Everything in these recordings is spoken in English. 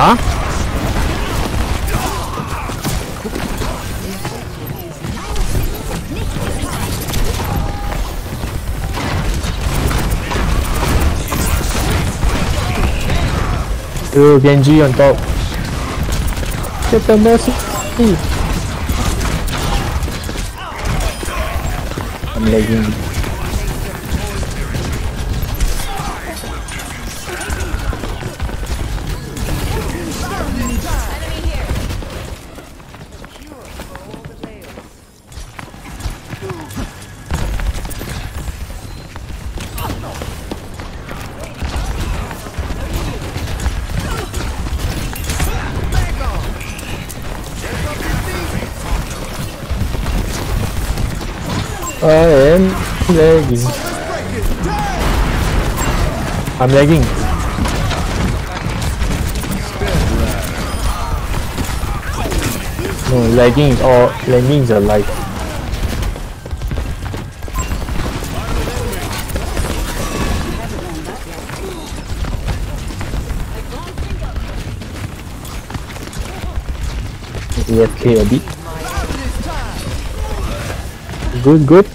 가? Dude, Genji on top. Get the mercy. I'm lagging. I'm lagging. No, lagging is alive. AFK a bit. Good, very good.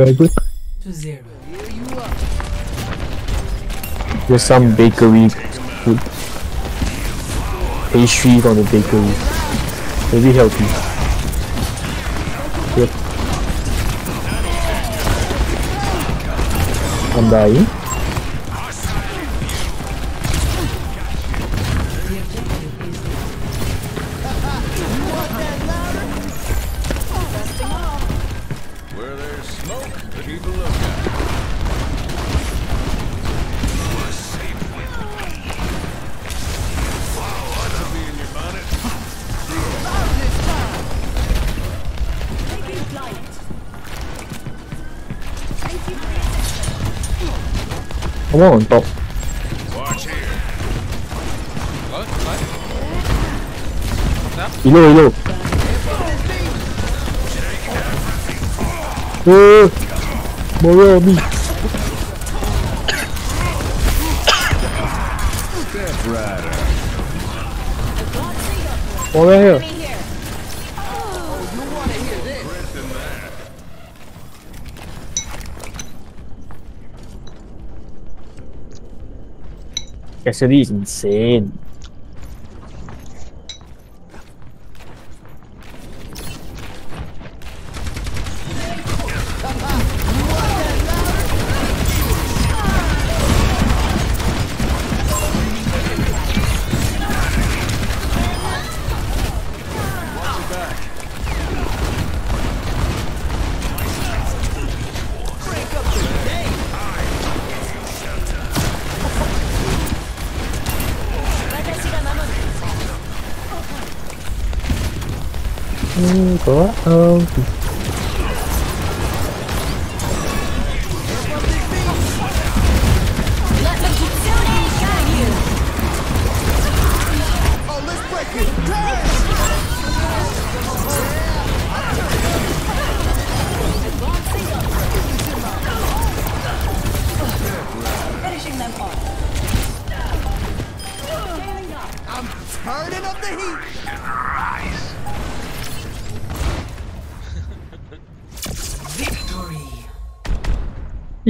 Very good. 0. There's some bakery food. Pastry from the bakery. Very healthy. Yep. I'm dying. Come on top. Watch here. What? What? Below. More on me. More right here. Cassidy is insane.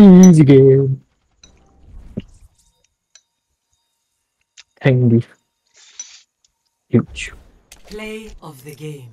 Easy game. Handy. Huge. Play of the game.